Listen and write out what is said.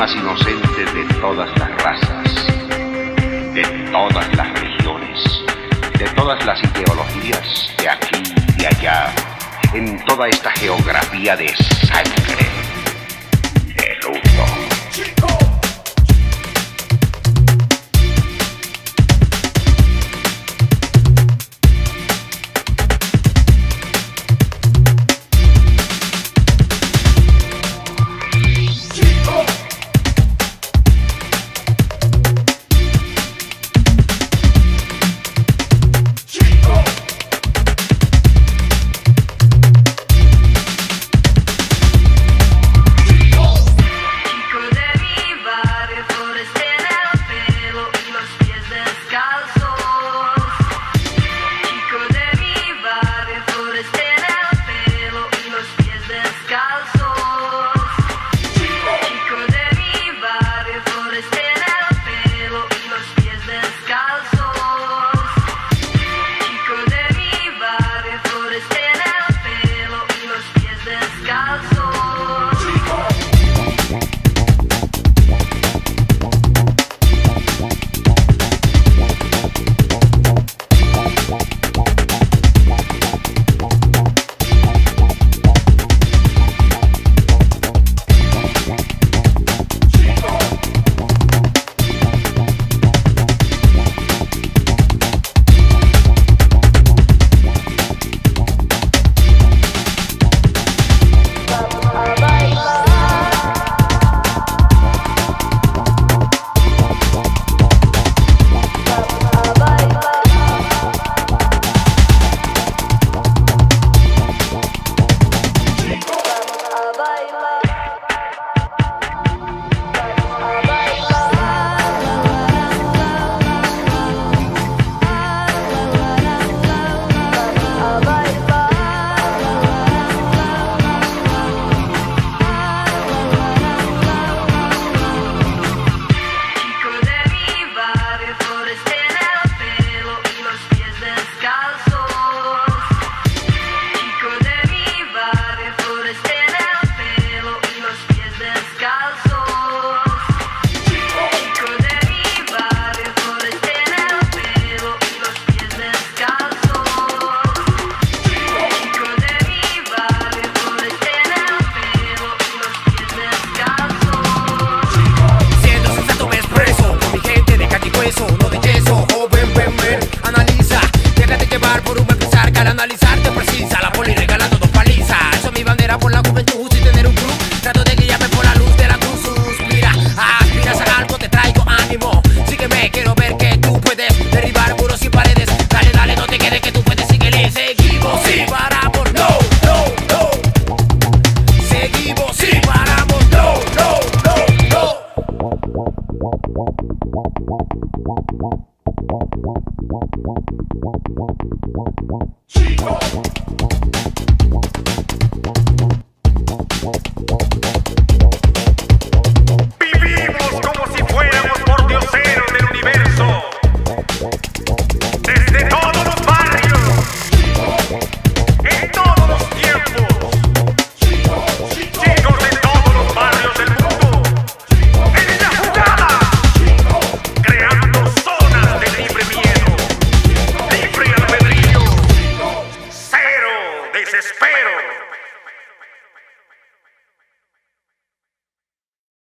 más inocente de todas las razas, de todas las religiones, de todas las ideologías, de aquí y allá, en toda esta geografía de sangre, de luto.